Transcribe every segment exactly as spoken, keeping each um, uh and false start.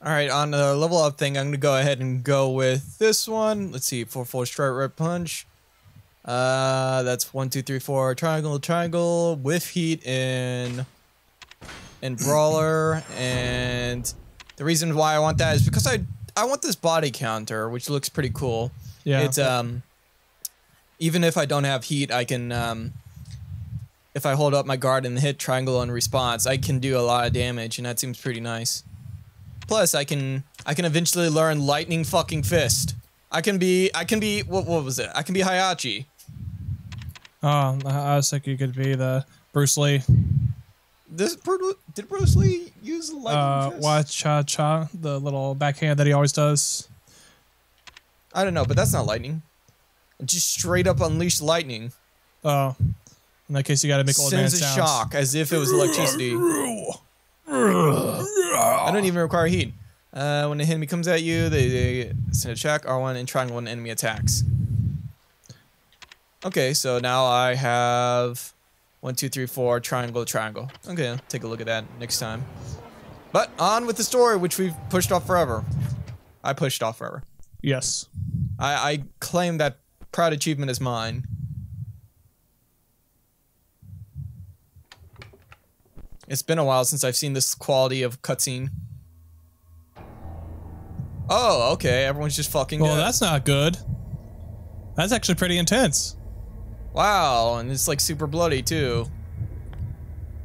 All right, on the level up thing, I'm going to go ahead and go with this one. Let's see, four, four, straight, right, punch. Uh, that's one, two, three, four, triangle, triangle, with heat in, in Brawler. And the reason why I want that is because I, I want this body counter, which looks pretty cool. Yeah. It's, um, even if I don't have heat, I can, um, if I hold up my guard and hit triangle in response, I can do a lot of damage, and that seems pretty nice. Plus, I can I can eventually learn lightning fucking fist. I can be I can be what what was it? I can be Hayachi. Oh, I was thinking you could be the Bruce Lee. This did Bruce Lee use lightning uh, fist? Wa cha cha, the little backhand that he always does. I don't know, but that's not lightning. Just straight up unleash lightning. Oh, in that case, you got to make old man sounds. Sends a shock as if it was electricity. I don't even require heat. Uh, when the enemy comes at you, they, they send a shock, R one, and triangle when an enemy attacks. Okay, so now I have one, two, three, four, triangle, triangle. Okay, I'll take a look at that next time. But on with the story, which we've pushed off forever. I pushed off forever. Yes. I, I claim that proud achievement is mine. It's been a while since I've seen this quality of cutscene. Oh, okay. Everyone's just fucking Well, dead. That's not good. That's actually pretty intense. Wow, and it's like super bloody too.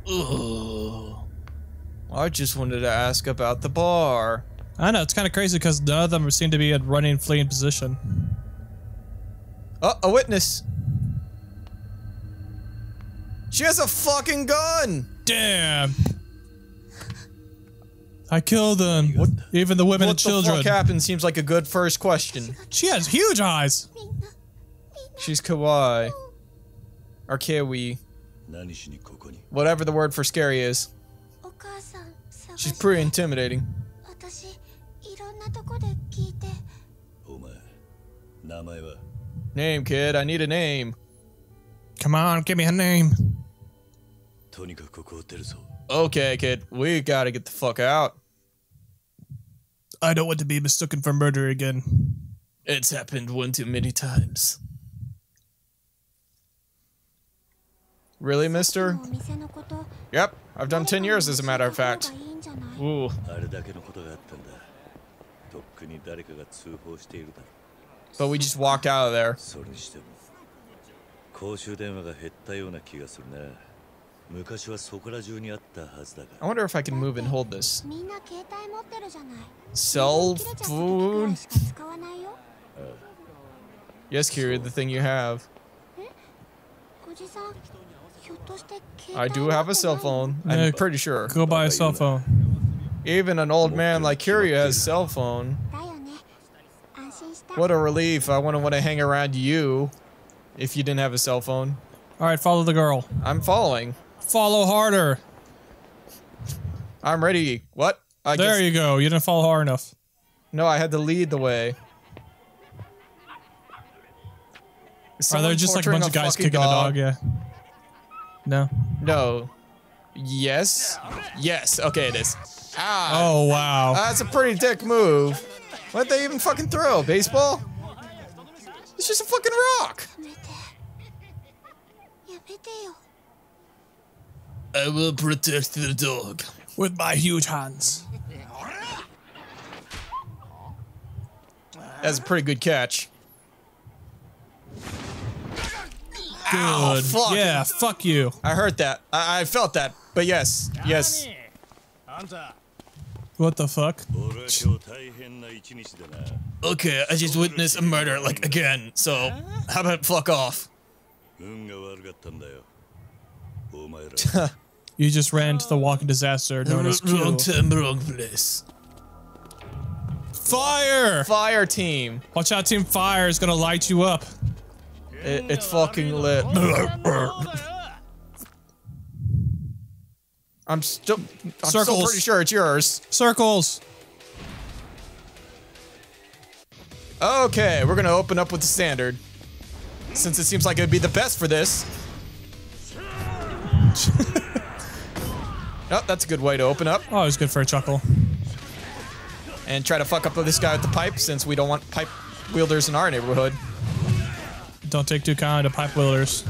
Ugh. I just wanted to ask about the bar. I know, it's kind of crazy because none of them seem to be in running, fleeing position. Oh, a witness. She has a fucking gun! Damn! I killed them. What? Even the women what and children. What the fuck happened seems like a good first question. She has huge eyes. She's kawaii. Or kawaii. Whatever the word for scary is. She's pretty intimidating. Name, kid. I need a name. Come on, give me a name. Okay, kid. We gotta get the fuck out. I don't want to be mistaken for murder again. It's happened one too many times. Really, mister? Yep. I've done ten years, as a matter of fact. Ooh. But we just walked out of there. I wonder if I can move and hold this. Cell phone? Yes, Kiryu, the thing you have. I do have a cell phone. I'm pretty sure. Go buy a cell phone. Even an old man like Kiryu has a cell phone. What a relief. I wouldn't want to hang around you if you didn't have a cell phone. Alright, follow the girl. I'm following. Follow harder. I'm ready. What? I there guess you go. You didn't follow hard enough. No, I had to lead the way. Are there just like a bunch of guys kicking dog? a dog? Yeah. No. No. Yes. Yes. Okay, it is. Ah. Oh, wow. That's a pretty dick move. What'd they even fucking throw? Baseball? It's just a fucking rock. I will protect the dog with my huge hands. That's a pretty good catch. Good. Ow, fuck. Yeah, fuck you. I heard that. I, I felt that. But yes, yes. What the fuck? Okay, I just witnessed a murder like again. So how about fuck off? You just ran into the walking disaster known as Q. Wrong time, wrong place. Fire! Fire team. Watch out, Team Fire is gonna light you up. It, it's fucking lit. I'm still. I'm Circles. still pretty sure it's yours. Circles. Okay, we're gonna open up with the standard, since it seems like it'd be the best for this. Oh, that's a good way to open up. Oh, it was good for a chuckle. and try to fuck up this guy with the pipe, since we don't want pipe wielders in our neighborhood. Don't take too kindly to pipe wielders.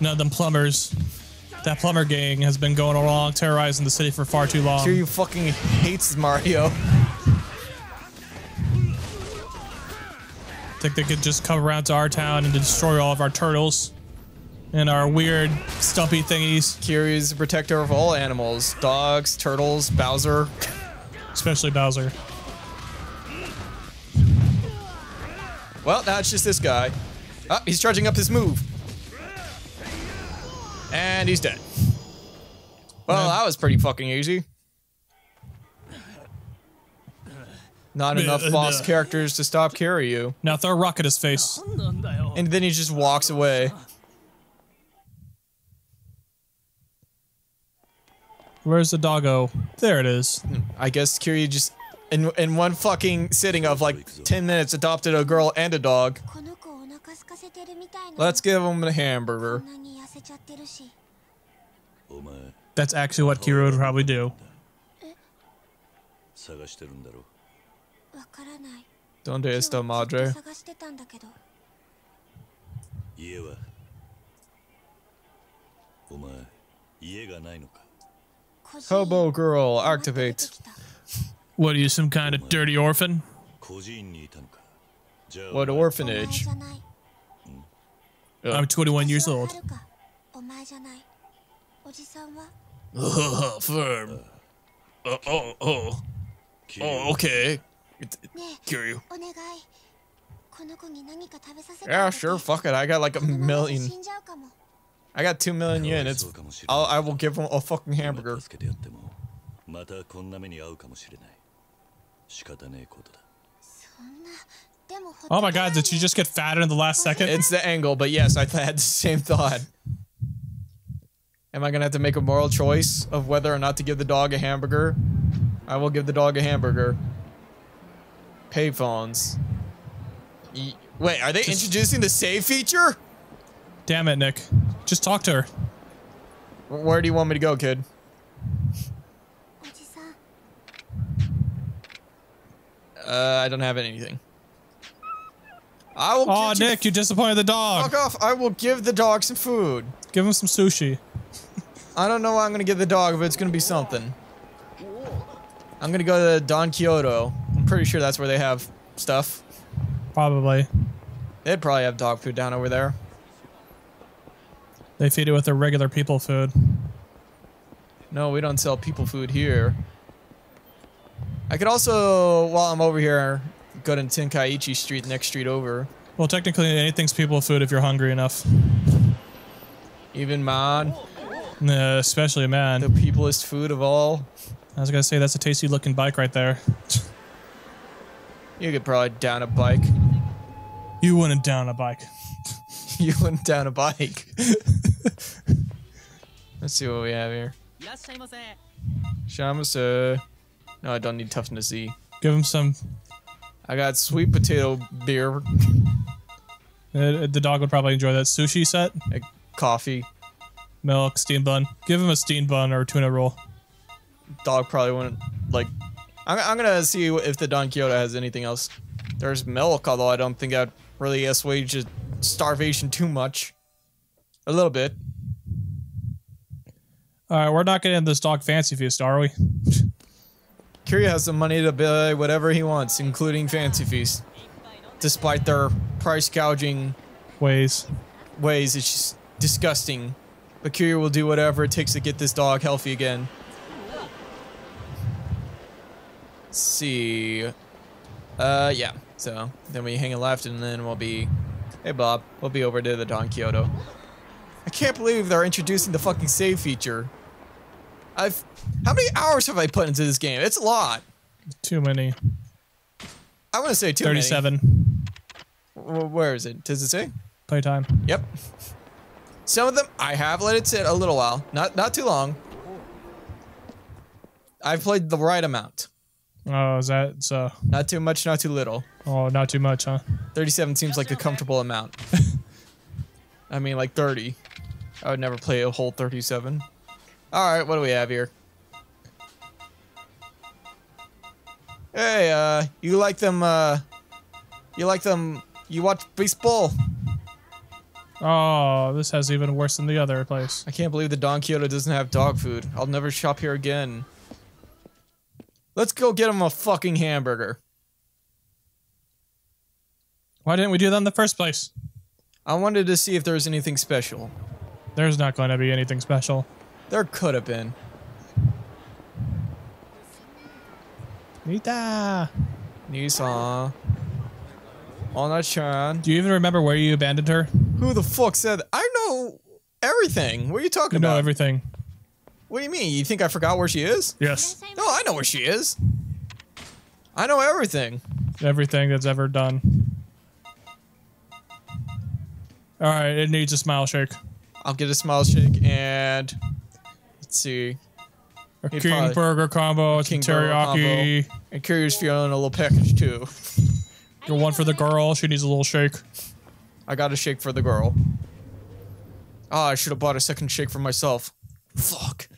None of them plumbers. That plumber gang has been going along, terrorizing the city for far too long. Kiryu fucking hates Mario. Think they could just come around to our town and destroy all of our turtles and our weird stumpy thingies. Kiryu's the protector of all animals. Dogs, turtles, Bowser. Especially Bowser. Well, now it's just this guy. Oh, he's charging up his move. And he's dead. Well, that was pretty fucking easy. Not enough boss characters to stop Kiryu. Now throw a rock at his face. And then he just walks away. Where's the doggo? There it is. I guess Kiryu just, in, in one fucking sitting of like ten minutes, adopted a girl and a dog. Let's give him a hamburger. That's actually what Kiryu would probably do. Donde esta madre? Hobo girl, activate. What are you, some kind of dirty orphan? What orphanage? I'm twenty-one years old. Firm. Oh, oh, oh. Oh, okay. Kiryu. Yeah, sure, fuck it. I got like a million. I got two million yen. It's, I'll, I will give him a fucking hamburger. Oh my god, did she just get fatter in the last second? It's the angle, but yes, I had the same thought. Am I gonna have to make a moral choice of whether or not to give the dog a hamburger? I will give the dog a hamburger. Payphones. E Wait, are they just introducing the save feature? Damn it, Nick. Just talk to her. Where do you want me to go, kid? Uh, I don't have anything. I will. Oh, Nick, you disappointed the dog. Fuck off. I will give the dog some food. Give him some sushi. I don't know what I'm gonna give the dog, but it's gonna be something. I'm gonna go to Don Quijote. I'm pretty sure that's where they have stuff. Probably. They'd probably have dog food down over there. They feed it with their regular people food. No, we don't sell people food here. I could also, while I'm over here, go to Tenkaichi Street, next street over. Well, technically, anything's people food if you're hungry enough. Even man? No, especially man. The peoplest food of all. I was gonna say, that's a tasty looking bike right there. You could probably down a bike. You wouldn't down a bike. You wouldn't down a bike. Let's see what we have here. Shamasa. No, I don't need toughness E. Give him some. I got sweet potato beer. The dog would probably enjoy that. Sushi set? A coffee. Milk, steam bun. Give him a steam bun or a tuna roll. Dog probably wouldn't, like... I'm, I'm gonna see if the Don Quijote has anything else. There's milk, although I don't think that really assuages starvation too much. A little bit. Alright, we're not getting this dog fancy feast, are we? Kiryu has the money to buy whatever he wants, including fancy feast. Despite their price gouging... Ways. Ways, it's just disgusting. But Kiryu will do whatever it takes to get this dog healthy again. See, uh, yeah, so then we hang a left and then we'll be, hey Bob, we'll be over to the Don Quijote. I can't believe they're introducing the fucking save feature. I've, how many hours have I put into this game? It's a lot. Too many. I want to say too thirty-seven. Many. thirty-seven. Where is it? Does it say? Playtime. Yep. Some of them, I have let it sit a little while, not, not too long. I've played the right amount. Oh, is that so? Not too much, not too little. Oh, not too much, huh? thirty-seven seems like a comfortable amount. I mean, like thirty. I would never play a whole thirty-seven. All right, what do we have here? Hey, uh, you like them, uh, you like them, you watch baseball. Oh, this has even worse than the other place. I can't believe the Don Quijote doesn't have dog food. I'll never shop here again. Let's go get him a fucking hamburger. Why didn't we do that in the first place? I wanted to see if there was anything special. There's not going to be anything special. There could have been. Nita! Nisa. Ona-chan. Do you even remember where you abandoned her? Who the fuck said that? I know everything. What are you talking about? You know everything. What do you mean? You think I forgot where she is? Yes. No, I know where she is. I know everything. Everything that's ever done. Alright, it needs a smile shake. I'll get a smile shake and... Let's see... A He'd king probably, burger combo, a king teriyaki. Burger combo. And Kiryu's feeling a little package too. Got one for the girl. She needs a little shake. I got a shake for the girl. Ah, oh, I should have bought a second shake for myself. Fuck.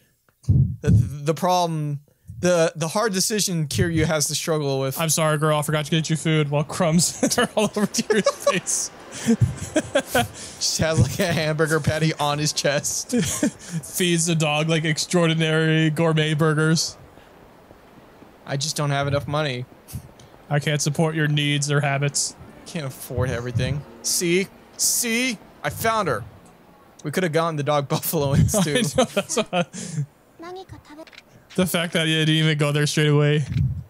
The, the problem, the the hard decision Kiryu has to struggle with. I'm sorry, girl. I forgot to get you food. While crumbs are all over Kiryu's face. Just has like a hamburger patty on his chest. Feeds the dog like extraordinary gourmet burgers. I just don't have enough money. I can't support your needs or habits. Can't afford everything. See? See? I found her. We could have gotten the dog buffalo wings too. I know, that's what I... The fact that you didn't even go there straight away.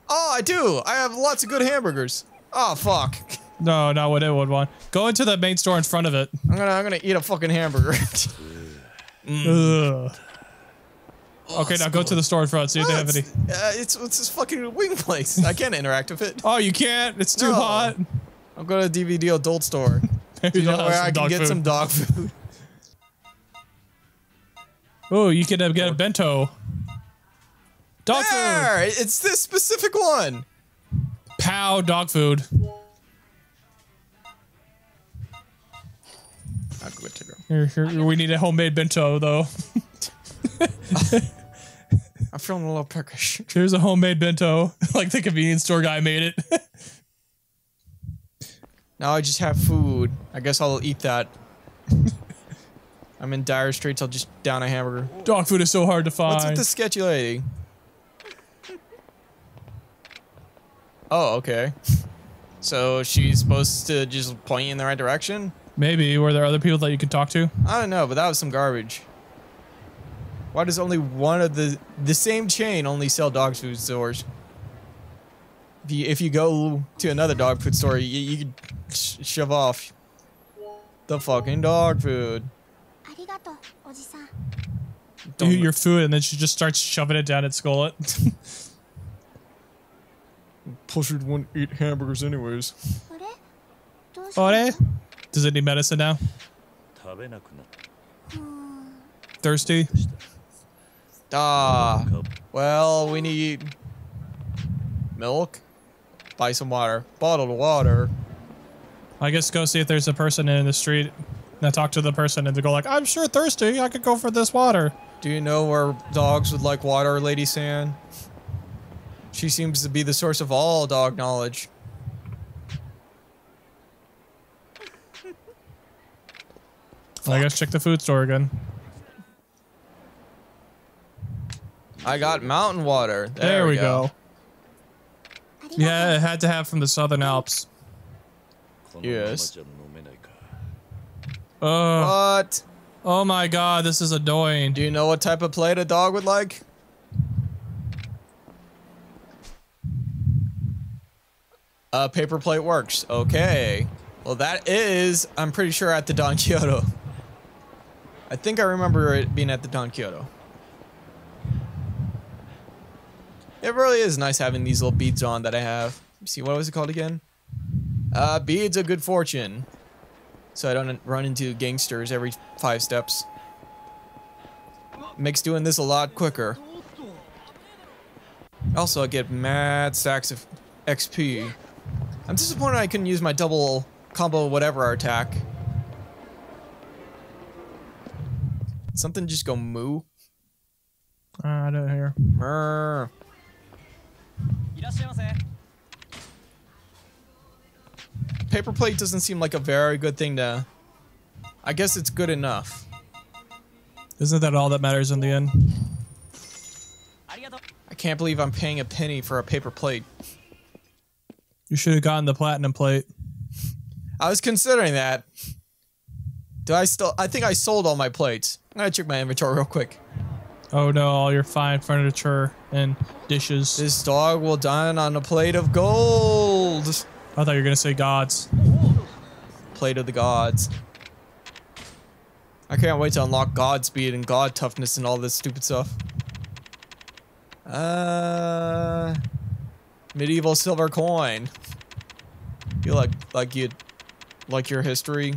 Oh, I do. I have lots of good hamburgers. Oh, fuck. No, not what it would want. Go into the main store in front of it. I'm gonna, I'm gonna eat a fucking hamburger. mm. Ugh. Oh, okay, now cool. Go to the store in front. See no, if they have any. Uh, it's, it's this fucking wing place. I can't interact with it. Oh, you can't? It's too no. hot. I'm going to the D V D adult store. Do you know where I can get food. some dog food? Oh, you could uh, get a bento. Dog there! food. It's this specific one. Pow, dog food. Not good to go. Here, here, we need a homemade bento, though. I'm feeling a little peckish. Here's a homemade bento, like the convenience store guy made it. Now I just have food. I guess I'll eat that. I'm in dire straits. I'll just down a hamburger. Dog food is so hard to find. What's with the sketchy lady? Oh, okay. So she's supposed to just point you in the right direction? Maybe. Were there other people that you could talk to? I don't know, but that was some garbage. Why does only one of the... The same chain only sell dog food stores? If you, if you go to another dog food store, you, you could sh shove off the fucking dog food. Don't eat your food, and then she just starts shoving it down its gullet. Plus you'd want to eat hamburgers anyways. Ore? Does it need medicine now? Thirsty? Ah, well, we need milk. Buy some water. Bottled water. I guess go see if there's a person in the street. Now talk to the person and they go like, I'm sure thirsty. I could go for this water. Do you know where dogs would like water, Lady San? She seems to be the source of all dog knowledge. Fuck. I guess check the food store again. I got mountain water. There, there we go. go. Yeah, it had to have from the Southern Alps. Yes. Uh, what? Oh my god, this is annoying. Do you know what type of plate a dog would like? Uh, paper plate works. Okay. Well, that is, I'm pretty sure, at the Don Quijote. I think I remember it being at the Don Quijote. It really is nice having these little beads on that I have. See, what was it called again? Uh, beads of good fortune. So I don't run into gangsters every five steps. Makes doing this a lot quicker. Also, I get mad stacks of X P. I'm disappointed I couldn't use my double combo whatever attack. Something just go moo. Uh, I don't hear. Murr. paper plate doesn't seem like a very good thing to... I guess it's good enough. Isn't that all that matters in the end? I can't believe I'm paying a penny for a paper plate. You should have gotten the platinum plate. I was considering that. Do I still... I think I sold all my plates. I'm gonna check my inventory real quick. Oh no, all your fine furniture and dishes. This dog will dine on a plate of gold. I thought you were gonna say gods. Plate of the gods. I can't wait to unlock god speed and god toughness and all this stupid stuff. Uh, medieval silver coin. You like like you like your history?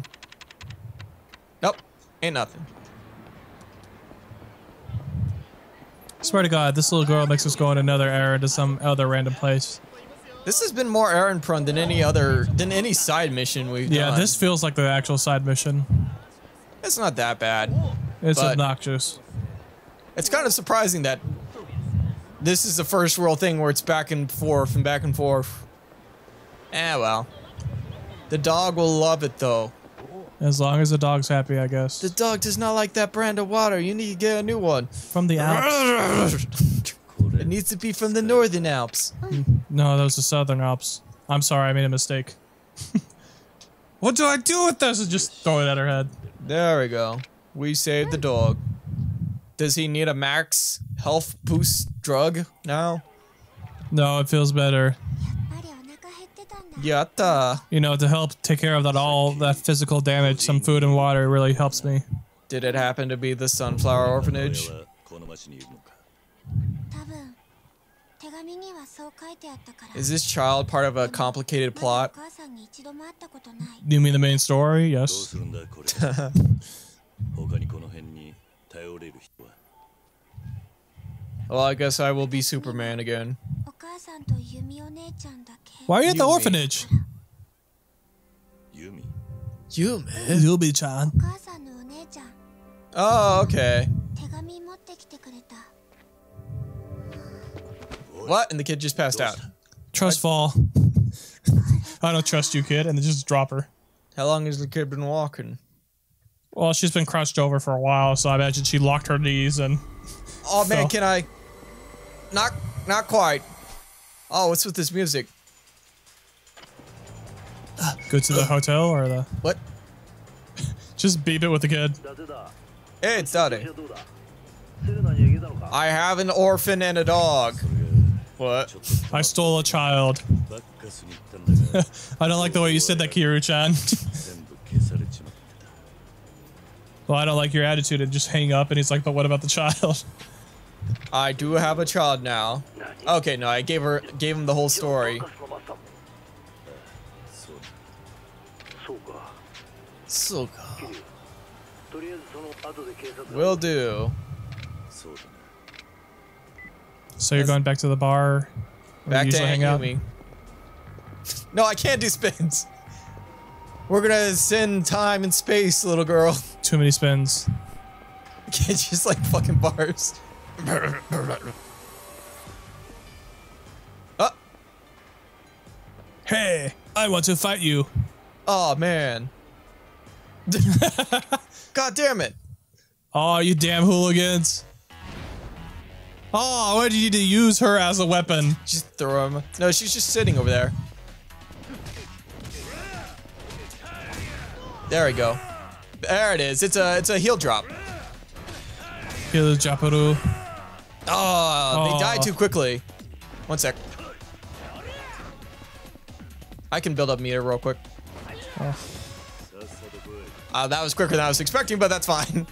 Nope, ain't nothing. Swear to God, this little girl makes us go on another errand to some other random place. This has been more errand prone than any other than any side mission we've yeah, done. Yeah, this feels like the actual side mission. It's not that bad. It's obnoxious. It's kind of surprising that this is the first world thing where it's back and forth and back and forth. Eh, well. The dog will love it, though. As long as the dog's happy, I guess. The dog does not like that brand of water. You need to get a new one. From the Alps. It needs to be from the Northern Alps. No, that was the Southern Alps. I'm sorry, I made a mistake. What do I do with this? Just throw it at her head. There we go. We saved the dog. Does he need a max health boost drug now? No, it feels better. Yatta. You know, to help take care of that all that physical damage, some food and water really helps me. Did it happen to be the Sunflower Orphanage? Is this child part of a complicated plot? You mean the main story? Yes. Well, I guess I will be Superman again. Why are you at Yumi. the orphanage? Yumi. Yumi. Yumi-chan. Oh, okay. What? And the kid just passed out. Trust I fall. I don't trust you, kid. And they just drop her. How long has the kid been walking? Well, she's been crouched over for a while, so I imagine she locked her knees and... Oh, man, fell. Can I... Not... Not quite. Oh, what's with this music? Go to the hotel or the... What? Just beep it with the kid. Hey, it's Dade. I have an orphan and a dog. What? I stole a child. I don't like the way you said that, Kiryu-chan. Well, I don't like your attitude and just hang up, and he's like, but what about the child? I do have a child now. Okay, no, I gave her, gave him the whole story. So will do. So you're going back to the bar? Back to hang out? No, I can't do spins. We're gonna send time and space, little girl. Too many spins. I can't just like fucking bars. Oh. Hey, I want to fight you. Oh man. God damn it. Oh, you damn hooligans. Oh, why did you use her as a weapon? Just throw him. No, she's just sitting over there. There we go. There it is. It's a it's a heel drop. Heel Japuru. Oh, oh, they die too quickly. One sec. I can build up meter real quick. Oh. Uh, that was quicker than I was expecting, but that's fine.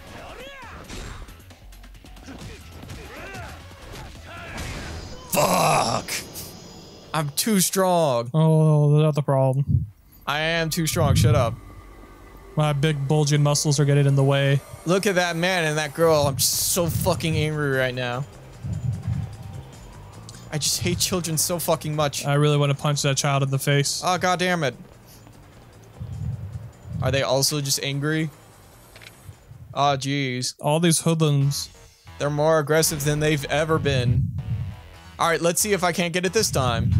Fuck! I'm too strong. Oh, that's the problem. I am too strong. Shut up. My big bulging muscles are getting in the way. Look at that man and that girl. I'm just so fucking angry right now. I just hate children so fucking much. I really want to punch that child in the face. Oh, God damn it. Are they also just angry? Oh, jeez. All these hoodlums. They're more aggressive than they've ever been. All right, let's see if I can't get it this time.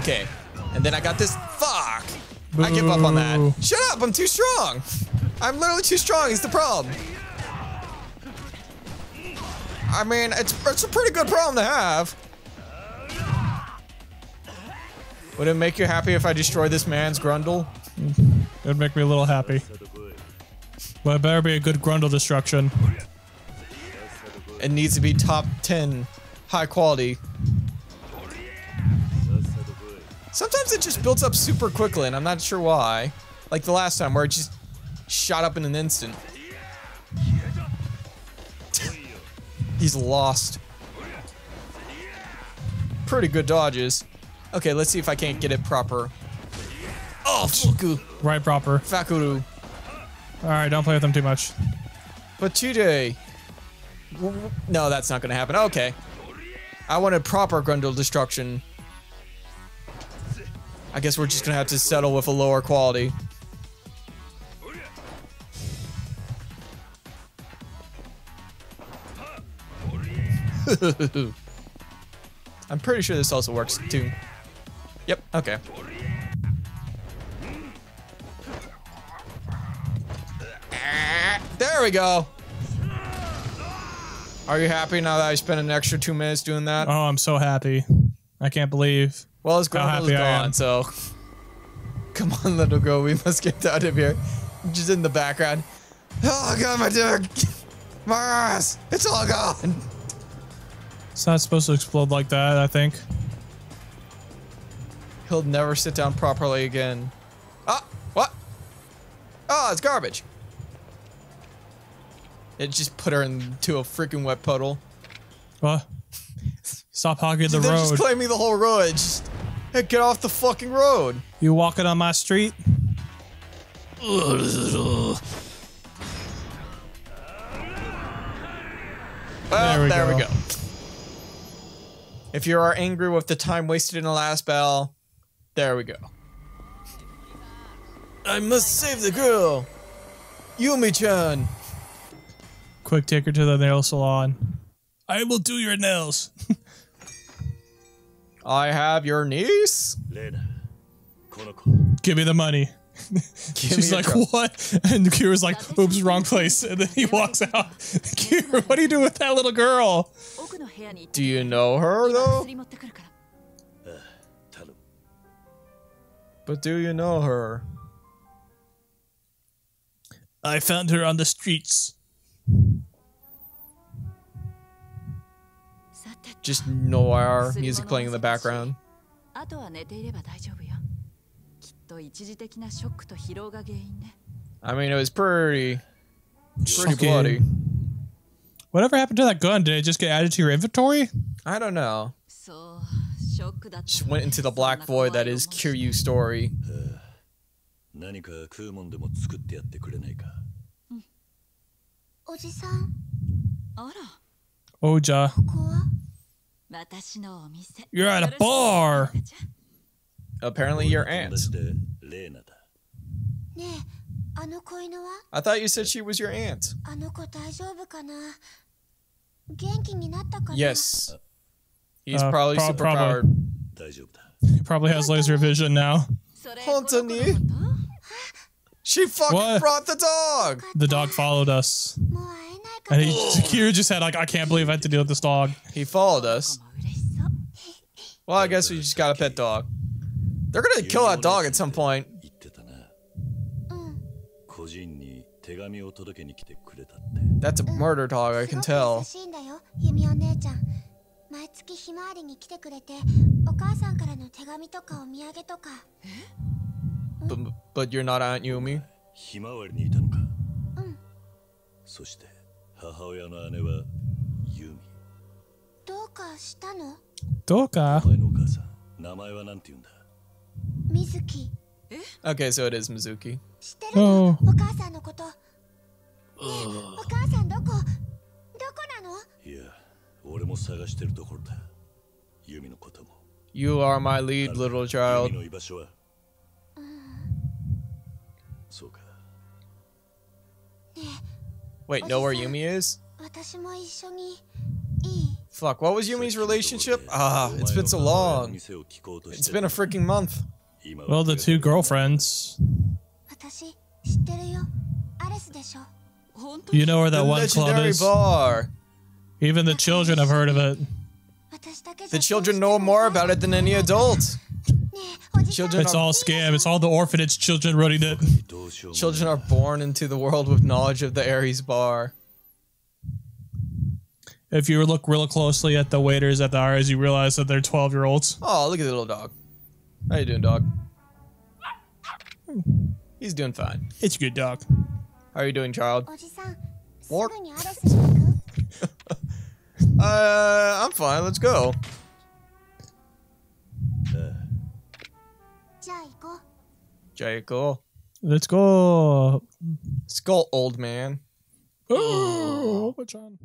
Okay. And then I got this. Fuck! Boo. I give up on that. Shut up! I'm too strong! I'm literally too strong is the problem. I mean, it's, it's a pretty good problem to have. Would it make you happy if I destroy this man's grundle? It would make me a little happy. But it better be a good grundle destruction. It needs to be top ten high quality. Sometimes it just builds up super quickly and I'm not sure why. Like the last time where it just shot up in an instant. He's lost. Pretty good dodges. Okay, let's see if I can't get it proper. Oh, fuku. Right proper. Fakuru. Alright, don't play with them too much. But today... No, that's not gonna happen. Okay. I wanted proper grundle destruction. I guess we're just gonna have to settle with a lower quality. I'm pretty sure this also works too. Yep, okay. There we go. Are you happy now that I spent an extra two minutes doing that? Oh, I'm so happy. I can't believe. Well, his grandma is gone, so. Come on, little girl, we must get out of here. Just in the background. Oh, God, my dick. My ass. It's all gone. It's not supposed to explode like that, I think. He'll never sit down properly again. Ah, what? Oh, it's garbage. It just put her into a freaking wet puddle. What? Stop hogging the They're road. They're just claiming the whole road. Just, hey, get off the fucking road. You walking on my street? Well, there we, there go. we go. If you are angry with the time wasted in the last battle, there we go. I must save the girl. Yumi-chan. Quick, take her to the nail salon. I will do your nails. I have your niece. Give me the money. Give She's like, what? And Kiryu's like, oops, wrong place. And then he walks out. Kiryu, what do you do with that little girl? Do you know her, though? But do you know her? I found her on the streets. Just noir music playing in the background. I mean, it was pretty, pretty okay. bloody. Whatever happened to that gun? Did it just get added to your inventory? I don't know. Just went into the black void that is Kiryu's story. Oja. You're at a bar. Apparently your aunt. I thought you said she was your aunt. Yes. He's uh, probably pro super probably. powered. Probably has laser vision now. She fucking what? brought the dog. The dog followed us. And he, Kiryu just had like, I can't believe I had to deal with this dog. He followed us. Well, I guess we just got a pet dog. They're gonna kill that dog at some point. That's a murder dog, I can tell. But, but you're not Aunt Yumi? Doka? Mizuki. Okay, so it is Mizuki. Oh. You are my lead, little child. Wait, know where Yumi is? Fuck, what was Yumi's relationship? Ah, it's been so long. It's been a freaking month. Well, the two girlfriends. You know where that the one club is? Bar. Even the children have heard of it. The children know more about it than any adult. Children it's are, all scam. It's all the orphanage children running it. Children are born into the world with knowledge of the Ares bar. If you look real closely at the waiters at the Ares, you realize that they're twelve-year-olds. Oh, look at the little dog. How you doing, dog? He's doing fine. It's a good dog. How are you doing, child? Warp. uh, I'm fine. Let's go. Jaiko. Let's go. Skull, old man. Oh, Opa-chan.